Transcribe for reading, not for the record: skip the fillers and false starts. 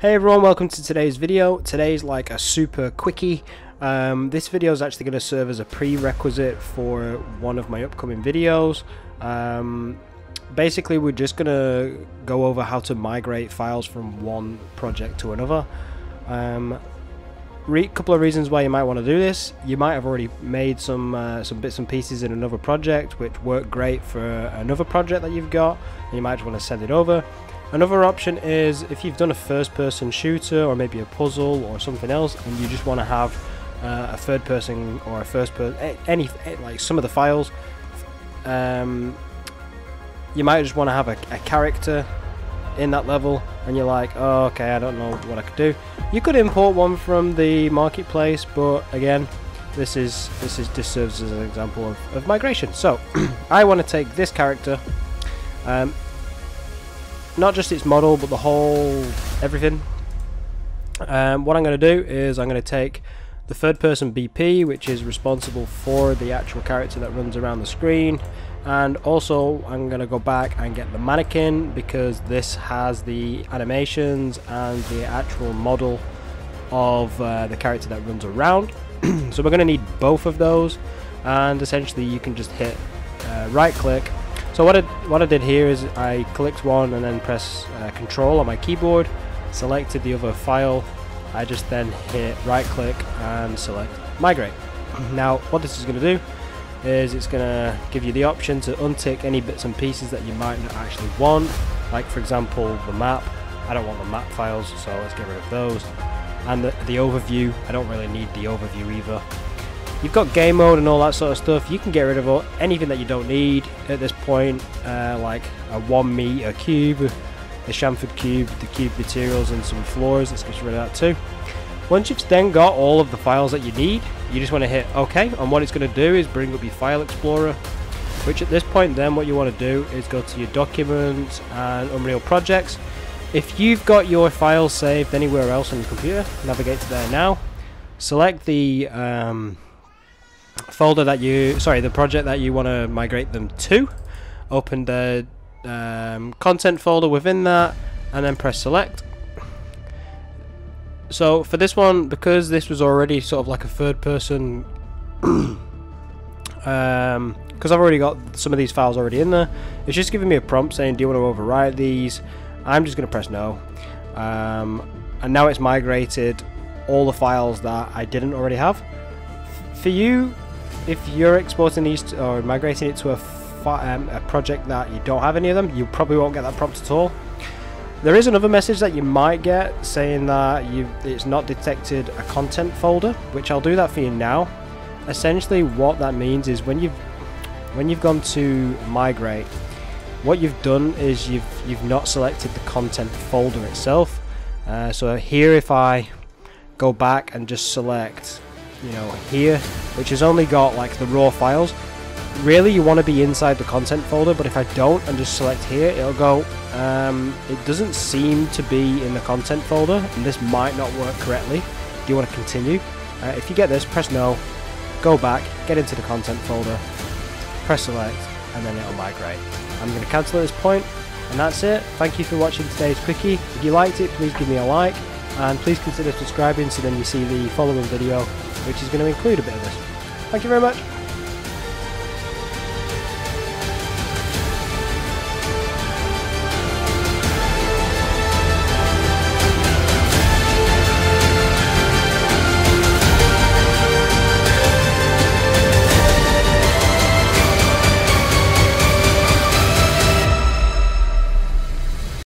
Hey everyone, welcome to today's video. Today's like a super quickie. This video is actually going to serve as a prerequisite for one of my upcoming videos. Basically, we're just going to go over how to migrate files from one project to another. Couple of reasons why you might want to do this. You might have already made some bits and pieces in another project which work great for another project that you've got, and you might just want to send it over. Another option is if you've done a first-person shooter or maybe a puzzle or something else, and you just want to have a third-person or a first-person, like some of the files, you might just want to have a character in that level, and you're like, oh, okay, I don't know what I could do. You could import one from the marketplace, but again, this just serves as an example of migration. So I want to take this character, not just its model, but the whole everything. What I'm going to do is I'm going to take the third-person BP, which is responsible for the actual character that runs around the screen, and also I'm going to go back and get the mannequin, because this has the animations and the actual model of the character that runs around. So we're going to need both of those, and essentially you can just hit right click. So what I did here is I clicked one and then press Control on my keyboard, selected the other file, I just then hit right click and select migrate. Now what this is going to do is it's going to give you the option to untick any bits and pieces that you might not actually want, like for example the map. I don't want the map files, so let's get rid of those. And the overview, I don't really need the overview either. You've got game mode and all that sort of stuff. You can get rid of all, anything that you don't need at this point, like a 1 meter cube, the chamfered cube, the cube materials, and some floors. Let's get rid of that too. Once you've then got all of the files that you need, you just want to hit OK, and what it's going to do is bring up your file explorer, which at this point then what you want to do is go to your documents and Unreal Projects. If you've got your files saved anywhere else on your computer, navigate to there now, select the folder that you, sorry, the project that you want to migrate them to, open the content folder within that, and then press select. So for this one, because this was already sort of like a third person, because I've already got some of these files already in there, it's just giving me a prompt saying, do you want to overwrite these? I'm just going to press no, and now it's migrated all the files that I didn't already have. For you, if you're exporting these to, or migrating it to a project that you don't have any of them, you probably won't get that prompt at all. There is another message that you might get saying that it's not detected a content folder, which I'll do that for you now. Essentially, what that means is when you've gone to migrate, what you've done is you've not selected the content folder itself. So here, if I go back and just select, you know, here, which has only got like the raw files, really you want to be inside the content folder. But if I don't and just select here, it'll go, it doesn't seem to be in the content folder, and this might not work correctly, do you want to continue? If you get this, press no, go back, get into the content folder, press select, and then it'll migrate. I'm going to cancel at this point, and that's it. Thank you for watching today's quickie. If you liked it, please give me a like, and please consider subscribing so then you see the following video, which is going to include a bit of this. Thank you very much.